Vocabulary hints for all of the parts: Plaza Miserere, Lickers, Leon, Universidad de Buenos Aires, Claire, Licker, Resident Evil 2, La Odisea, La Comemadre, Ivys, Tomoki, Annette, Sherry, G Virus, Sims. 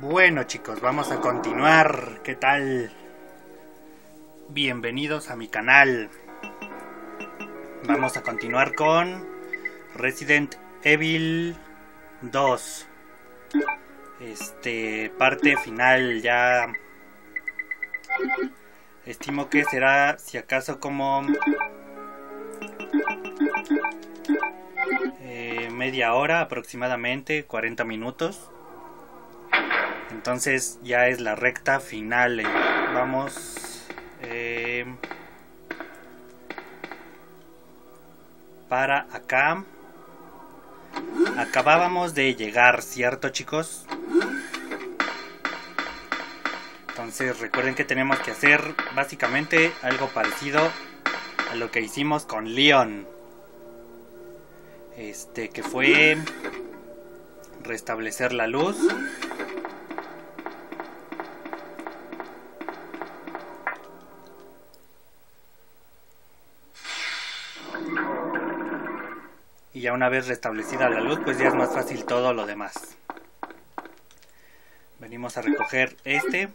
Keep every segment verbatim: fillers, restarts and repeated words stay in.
Bueno, chicos, vamos a continuar. ¿Qué tal? Bienvenidos a mi canal. Vamos a continuar con Resident Evil dos. Este, parte final ya. Estimo que será, si acaso, como eh, media hora aproximadamente, cuarenta minutos. Entonces ya es la recta final. Vamos eh, para acá. Acabábamos de llegar, ¿cierto, chicos? Entonces recuerden que tenemos que hacer básicamente algo parecido a lo que hicimos con Leon. Este, que fue restablecer la luz. Y ya una vez restablecida la luz, pues ya es más fácil todo lo demás. Venimos a recoger este.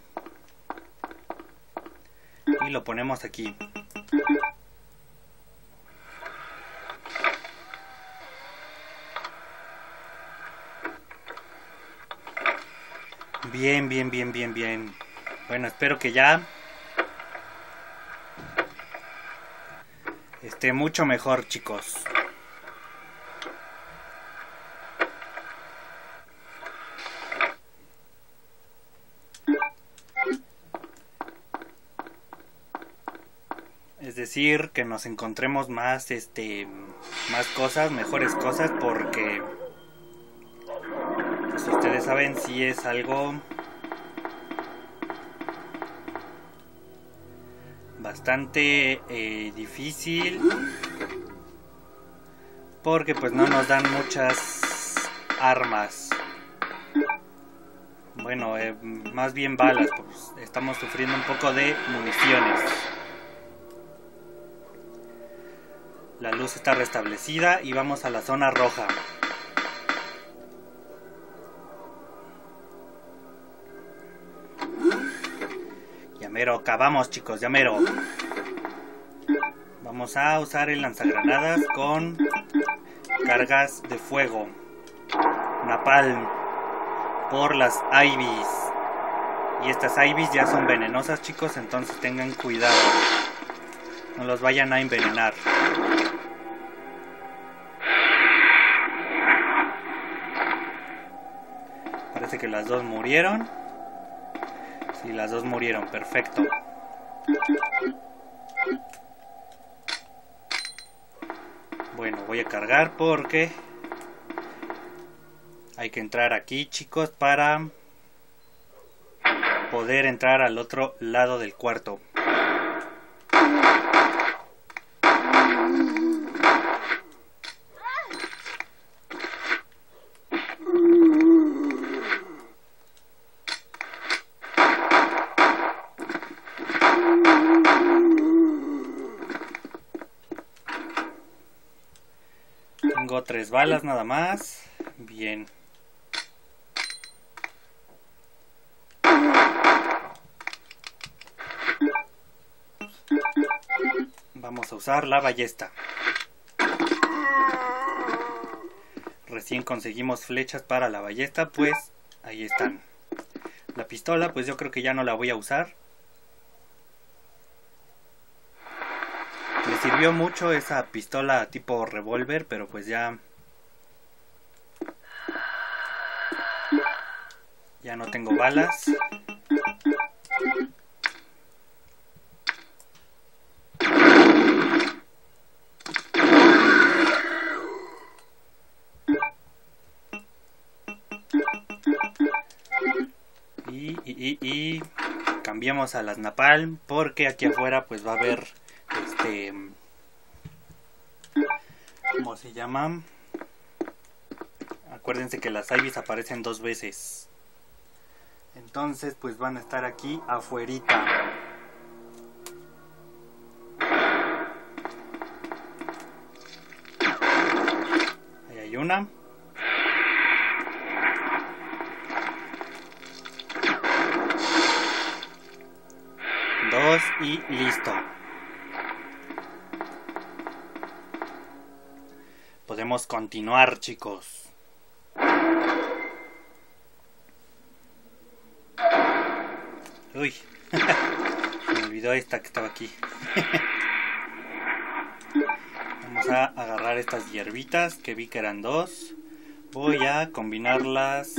Y lo ponemos aquí. Bien, bien, bien, bien, bien. Bueno, espero que ya esté mucho mejor, chicos. Es decir, que nos encontremos más, este, más cosas, mejores cosas, porque pues ustedes saben, si es algo bastante eh, difícil, porque pues no nos dan muchas armas. Bueno, eh, más bien balas, pues estamos sufriendo un poco de municiones. La luz está restablecida y vamos a la zona roja. Ya mero acabamos, chicos, ya mero. Vamos a usar el lanzagranadas con cargas de fuego. Napalm por las Ivys. Y estas Ivys ya son venenosas, chicos, entonces tengan cuidado. No los vayan a envenenar. Parece que las dos murieron. Sí, las dos murieron, perfecto. Bueno, voy a cargar porque hay que entrar aquí, chicos, para poder entrar al otro lado del cuarto. Tres balas nada más. Bien. Vamos a usar la ballesta. Recién conseguimos flechas para la ballesta, pues ahí están. La pistola, pues yo creo que ya no la voy a usar. Me sirvió mucho esa pistola tipo revólver, pero pues ya ya no tengo balas. Y, y, y, y cambiamos a las napalm, porque aquí afuera pues va a haber este, ¿cómo se llaman? Acuérdense que las Ivys aparecen dos veces. Entonces pues van a estar aquí afuerita. Ahí hay una. y listo. Podemos continuar, chicos. Uy, me olvidó esta que estaba aquí. Vamos a agarrar estas hierbitas que vi que eran dos. Voy a combinarlas.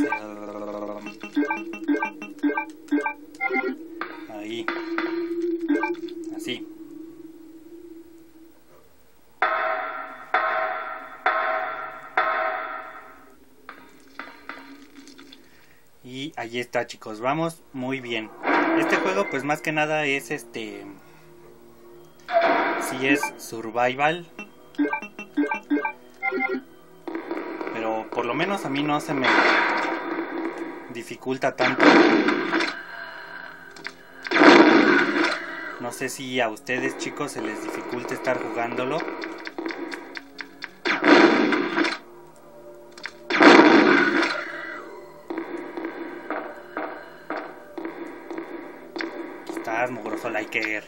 Ahí. Así. Y ahí está, chicos. Vamos muy bien. Este juego pues más que nada es este... sí es survival. Pero por lo menos a mí no se me dificulta tanto. No sé si a ustedes, chicos, se les dificulta estar jugándolo. Aquí estás, mugroso Licker.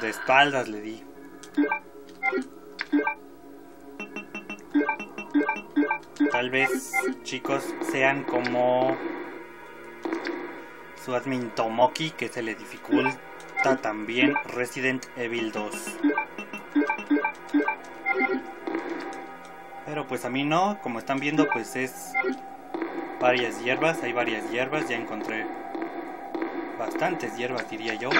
De espaldas le di. Tal vez, chicos, sean como su admin Tomoki, que se le dificulta también Resident Evil dos. Pero pues a mí no, como están viendo, pues es varias hierbas, hay varias hierbas, ya encontré bastantes hierbas, diría yo.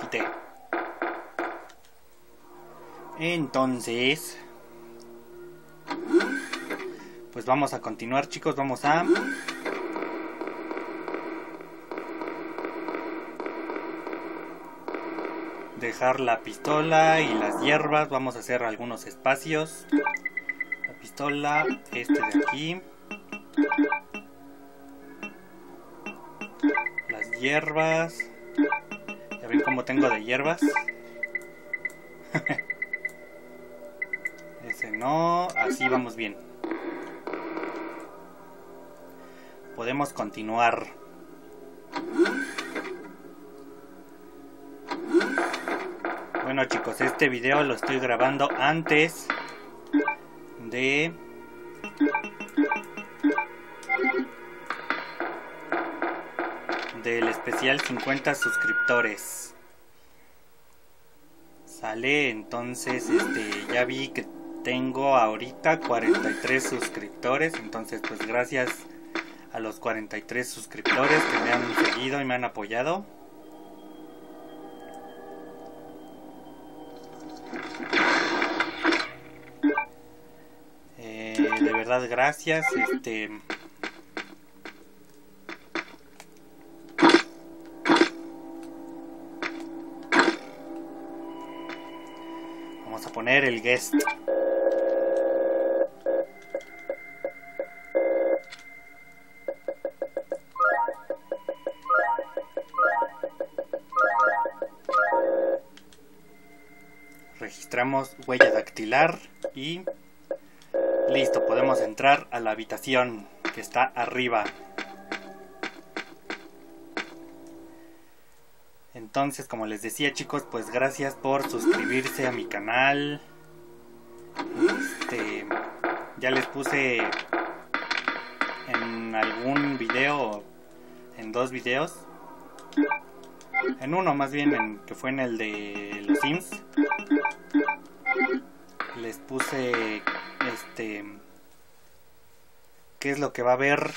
Quité. Entonces... pues vamos a continuar, chicos, vamos a... dejar la pistola y las hierbas, vamos a hacer algunos espacios. La pistola, este de aquí. Las hierbas. ¿Ya ven cómo tengo de hierbas? Ese no, así vamos bien. Podemos continuar. Bueno, chicos, este video lo estoy grabando antes de del especial cincuenta suscriptores. Sale, entonces, este, ya vi que tengo ahorita cuarenta y tres suscriptores, entonces pues gracias a los cuarenta y tres suscriptores que me han seguido y me han apoyado. Eh, de verdad, gracias. Este... vamos a poner el guest. Registramos huella dactilar y listo, podemos entrar a la habitación que está arriba. Entonces, como les decía, chicos, pues gracias por suscribirse a mi canal. Este, ya les puse en algún video, en dos videos, en uno más bien, en, que fue en el de los Sims, les puse este qué es lo que va a haber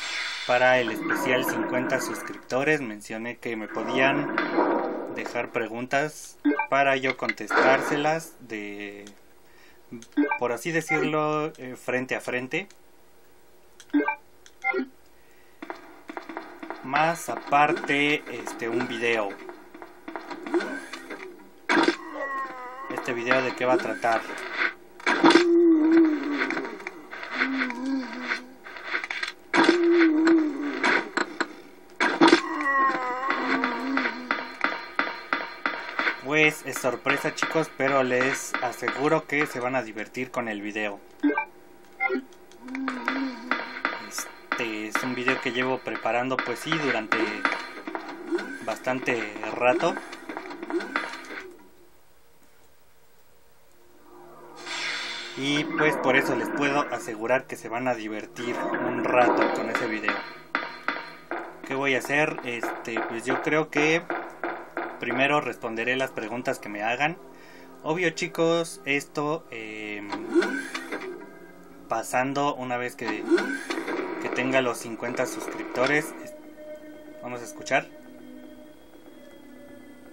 para el especial cincuenta suscriptores. Mencioné que me podían dejar preguntas para yo contestárselas, de por así decirlo, eh, frente a frente. Más aparte, este un video. Este video de qué va a tratar. Pues es sorpresa, chicos, pero les aseguro que se van a divertir con el video. Este es un video que llevo preparando, pues sí, durante bastante rato. Y pues por eso les puedo asegurar que se van a divertir un rato con ese video. ¿Qué voy a hacer? Este, pues yo creo que primero responderé las preguntas que me hagan. Obvio, chicos, esto eh, pasando una vez que, que tenga los cincuenta suscriptores. Vamos a escuchar.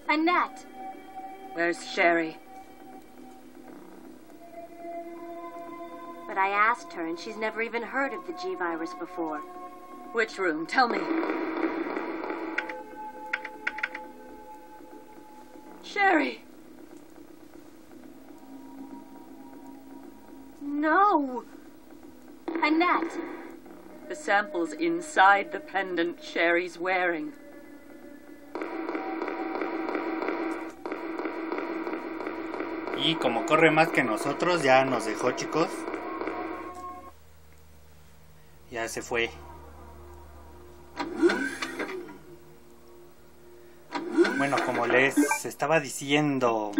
Annette, where's Sherry? But I asked her and she's never even heard of the G Virus before. Which room? Tell me. Sherry! No! Annette! The sample's inside the pendant Sherry's wearing. Y como corre más que nosotros, ya nos dejó, chicos. Ya se fue. Bueno, como les estaba diciendo,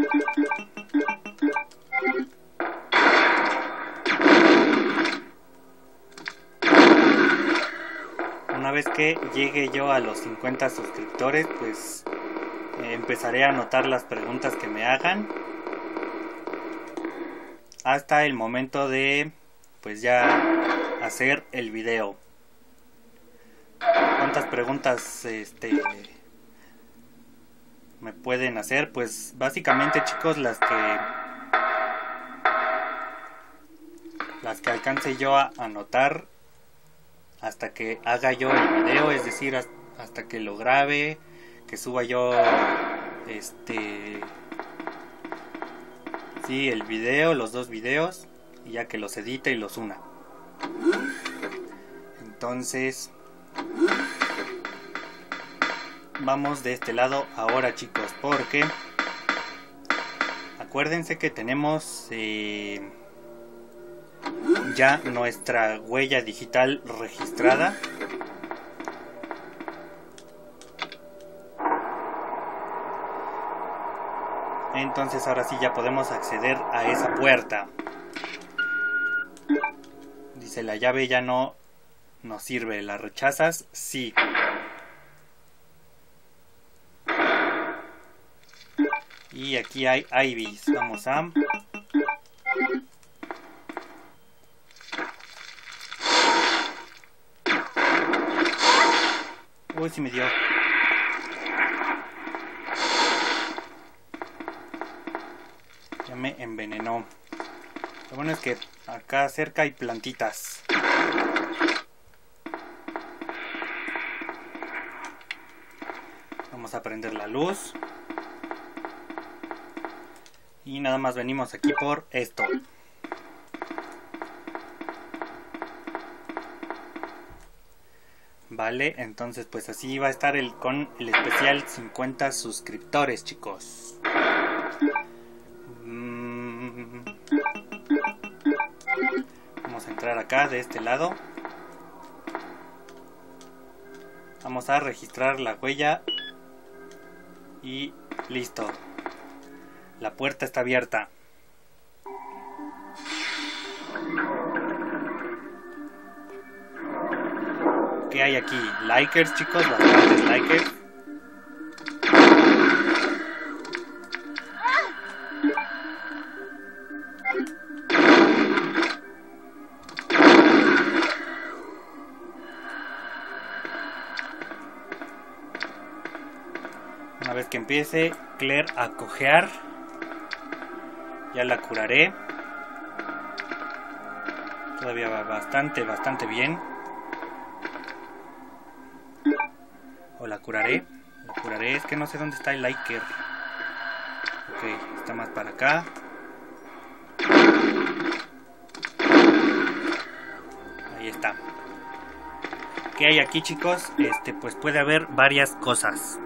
una vez que llegue yo a los cincuenta suscriptores, pues eh, empezaré a anotar las preguntas que me hagan hasta el momento de, pues ya hacer el video. ¿Cuántas preguntas este me pueden hacer? Pues básicamente, chicos, las que las que alcance yo a anotar hasta que haga yo el video, es decir, hasta que lo grabe, que suba yo este sí, el video, los dos videos, y ya que los edite y los una. Entonces vamos de este lado ahora, chicos, porque acuérdense que tenemos eh, ya nuestra huella digital registrada. Entonces ahora sí ya podemos acceder a esa puerta. Dice, la llave ya no nos sirve, ¿la rechazas? Sí. Y aquí hay Ivys. Vamos a... Uy, sí me dio. Ya me envenenó. Lo bueno es que acá cerca hay plantitas. Vamos a prender la luz. Y nada más venimos aquí por esto. Vale, entonces pues así va a estar el con el especial cincuenta suscriptores, chicos. Vamos a entrar acá de este lado. Vamos a registrar la huella. Y listo. La puerta está abierta. ¿Qué hay aquí? Likers, chicos, bastantes likers. Una vez que empiece Claire a cojear, ya la curaré. Todavía va bastante, bastante bien. O la curaré. La curaré. Es que no sé dónde está el Licker. Ok, está más para acá. Ahí está. ¿Qué hay aquí, chicos? Este, pues puede haber varias cosas.